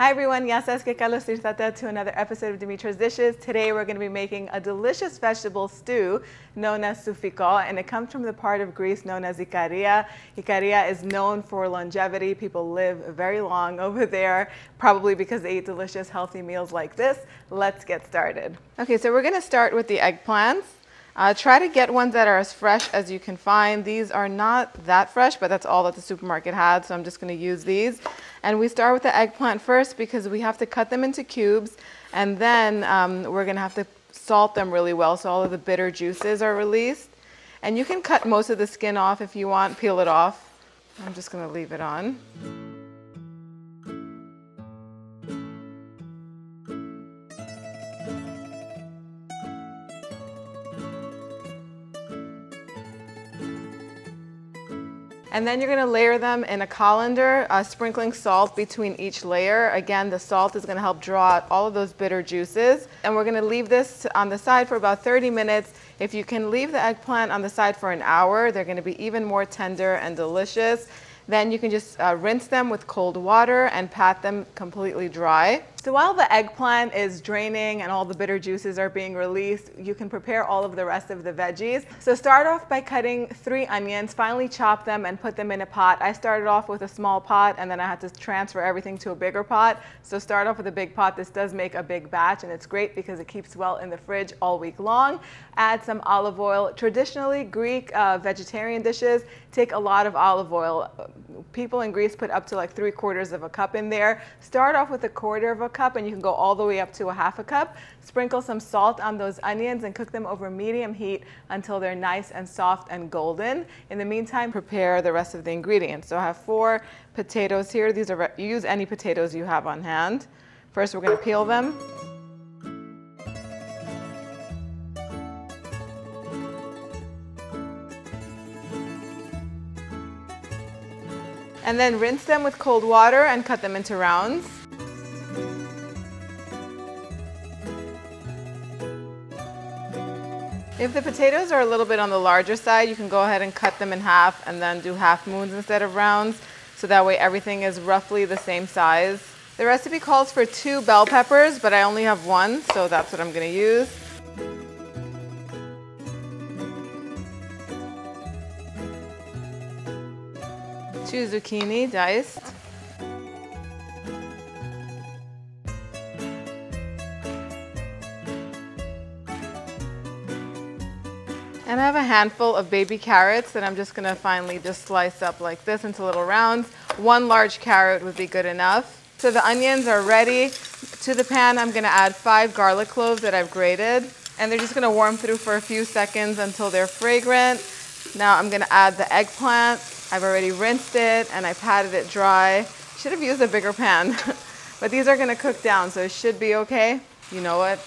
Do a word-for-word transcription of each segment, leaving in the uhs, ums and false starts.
Hi everyone, Yasas que Carlos Irzata to another episode of Dimitra's Dishes. Today we're going to be making a delicious vegetable stew known as Sufiko, and it comes from the part of Greece known as Ikaria. Ikaria is known for longevity. People live very long over there, probably because they eat delicious healthy meals like this. Let's get started. Okay, so we're going to start with the eggplants. Uh, try to get ones that are as fresh as you can find. These are not that fresh, but that's all that the supermarket had, so I'm just going to use these. And we start with the eggplant first because we have to cut them into cubes, and then um, we're going to have to salt them really well so all of the bitter juices are released. And you can cut most of the skin off if you want, peel it off. I'm just going to leave it on. And then you're going to layer them in a colander, uh, sprinkling salt between each layer. Again, the salt is going to help draw out all of those bitter juices. And we're going to leave this on the side for about thirty minutes. If you can leave the eggplant on the side for an hour, they're going to be even more tender and delicious. Then you can just uh, rinse them with cold water and pat them completely dry. So while the eggplant is draining and all the bitter juices are being released, you can prepare all of the rest of the veggies. So start off by cutting three onions, finely chop them and put them in a pot. I started off with a small pot and then I had to transfer everything to a bigger pot. So start off with a big pot. This does make a big batch and it's great because it keeps well in the fridge all week long. Add some olive oil. Traditionally, Greek uh, vegetarian dishes take a lot of olive oil. People in Greece put up to like three quarters of a cup in there. Start off with a quarter of a cup and you can go all the way up to a half a cup. Sprinkle some salt on those onions and cook them over medium heat until they're nice and soft and golden. In the meantime, prepare the rest of the ingredients. So I have four potatoes here. These are, you use any potatoes you have on hand. First, we're going to peel them. And then rinse them with cold water and cut them into rounds. If the potatoes are a little bit on the larger side, you can go ahead and cut them in half and then do half moons instead of rounds, so that way everything is roughly the same size. The recipe calls for two bell peppers, but I only have one, so that's what I'm going to use. Two zucchini diced. And I have a handful of baby carrots that I'm just going to finally just slice up like this into little rounds. One large carrot would be good enough. So the onions are ready. To the pan, I'm going to add five garlic cloves that I've grated. And they're just going to warm through for a few seconds until they're fragrant. Now I'm going to add the eggplant. I've already rinsed it and I patted it dry. Should have used a bigger pan. But these are going to cook down, so it should be okay. You know what?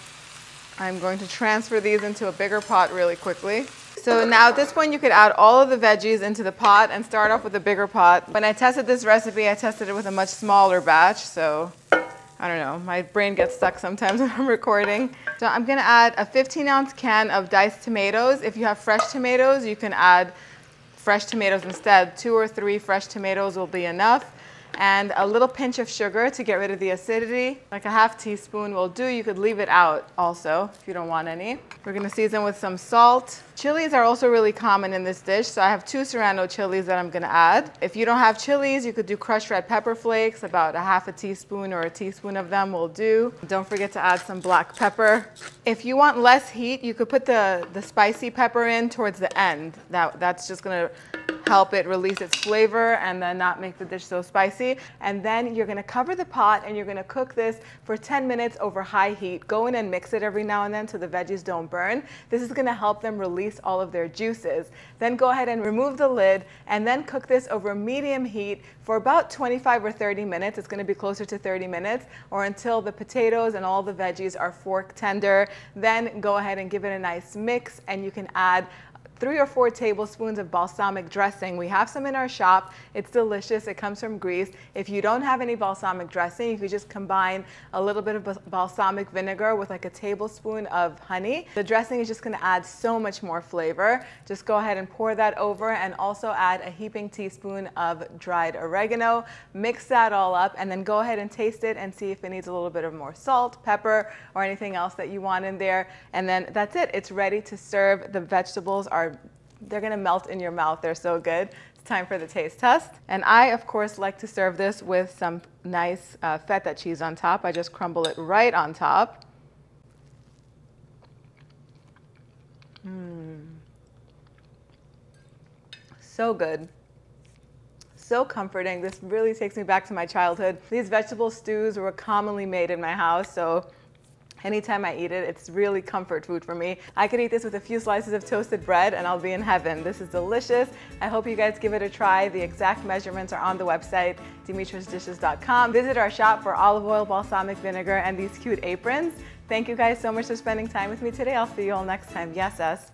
I'm going to transfer these into a bigger pot really quickly. So now at this point you could add all of the veggies into the pot and start off with a bigger pot. When I tested this recipe, I tested it with a much smaller batch, so I don't know, my brain gets stuck sometimes when I'm recording. So I'm going to add a fifteen ounce can of diced tomatoes. If you have fresh tomatoes, you can add fresh tomatoes instead. Two or three fresh tomatoes will be enough. And a little pinch of sugar to get rid of the acidity. Like a half teaspoon will do. You could leave it out also if you don't want any. We're going to season with some salt. Chilies are also really common in this dish, so I have two Serrano chilies that I'm going to add. If you don't have chilies, you could do crushed red pepper flakes. About a half a teaspoon or a teaspoon of them will do. Don't forget to add some black pepper. If you want less heat, you could put the, the spicy pepper in towards the end. That, that's just going to help it release its flavor and then not make the dish so spicy. And then you're gonna cover the pot and you're gonna cook this for ten minutes over high heat. Go in and mix it every now and then so the veggies don't burn. This is gonna help them release all of their juices. Then go ahead and remove the lid and then cook this over medium heat for about twenty-five or thirty minutes. It's gonna be closer to thirty minutes or until the potatoes and all the veggies are fork tender. Then go ahead and give it a nice mix and you can add three or four tablespoons of balsamic dressing. We have some in our shop. It's delicious. It comes from Greece. If you don't have any balsamic dressing, you could just combine a little bit of balsamic vinegar with like a tablespoon of honey. The dressing is just going to add so much more flavor. Just go ahead and pour that over, and also add a heaping teaspoon of dried oregano. Mix that all up, and then go ahead and taste it and see if it needs a little bit of more salt, pepper, or anything else that you want in there. And then that's it. It's ready to serve. The vegetables are, they're going to melt in your mouth. They're so good. It's time for the taste test. And I, of course, like to serve this with some nice uh, feta cheese on top. I just crumble it right on top. Mm. So good. So comforting. This really takes me back to my childhood. These vegetable stews were commonly made in my house, so anytime I eat it, it's really comfort food for me. I could eat this with a few slices of toasted bread and I'll be in heaven. This is delicious. I hope you guys give it a try. The exact measurements are on the website, Dimitra's Dishes dot com. Visit our shop for olive oil, balsamic vinegar, and these cute aprons. Thank you guys so much for spending time with me today. I'll see you all next time. Yes, us.